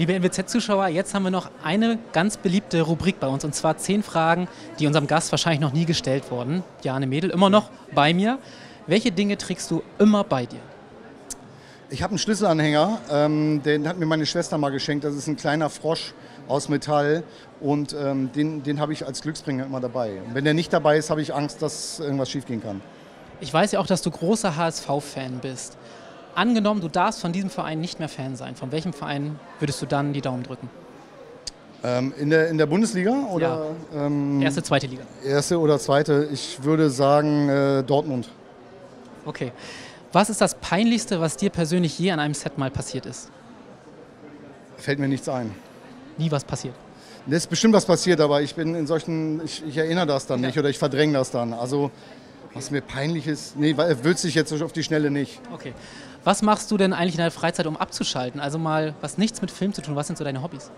Liebe NWZ-Zuschauer, jetzt haben wir noch eine ganz beliebte Rubrik bei uns, und zwar 10 Fragen, die unserem Gast wahrscheinlich noch nie gestellt wurden. Bjarne Mädel, immer noch bei mir. Welche Dinge trägst du immer bei dir? Ich habe einen Schlüsselanhänger, den hat mir meine Schwester mal geschenkt. Das ist ein kleiner Frosch aus Metall, und den habe ich als Glücksbringer immer dabei. Und wenn der nicht dabei ist, habe ich Angst, dass irgendwas schiefgehen kann. Ich weiß ja auch, dass du großer HSV-Fan bist. Angenommen, du darfst von diesem Verein nicht mehr Fan sein. Von welchem Verein würdest du dann die Daumen drücken? In der Bundesliga? Oder, ja. Erste, zweite Liga. Erste oder zweite. Ich würde sagen Dortmund. Okay. Was ist das Peinlichste, was dir persönlich je an einem Set mal passiert ist? Fällt mir nichts ein. Nie was passiert? Es ist bestimmt was passiert, aber ich bin in solchen, ich erinnere das dann nicht, oder ich verdränge das dann. Also, was mir peinlich ist, nee, wüsste ich jetzt auf die Schnelle nicht. Okay. Was machst du denn eigentlich in deiner Freizeit, um abzuschalten? Also mal, was nichts mit Film zu tun, was sind so deine Hobbys?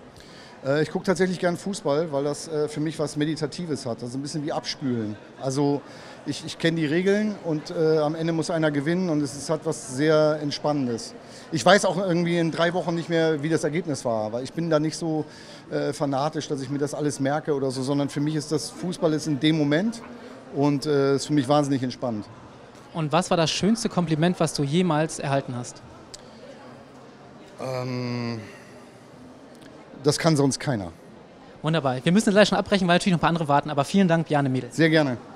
Ich gucke tatsächlich gern Fußball, weil das für mich was Meditatives hat. Das ist ein bisschen wie Abspülen. Also, ich kenne die Regeln, und am Ende muss einer gewinnen, und es hat was sehr Entspannendes. Ich weiß auch irgendwie in 3 Wochen nicht mehr, wie das Ergebnis war, weil ich bin da nicht so fanatisch, dass ich mir das alles merke oder so, sondern für mich ist das Fußball in dem Moment, und ist für mich wahnsinnig entspannend. Und was war das schönste Kompliment, was du jemals erhalten hast? Das kann sonst keiner. Wunderbar. Wir müssen gleich schon abbrechen, weil natürlich noch ein paar andere warten, aber vielen Dank, Bjarne Mädel. Sehr gerne.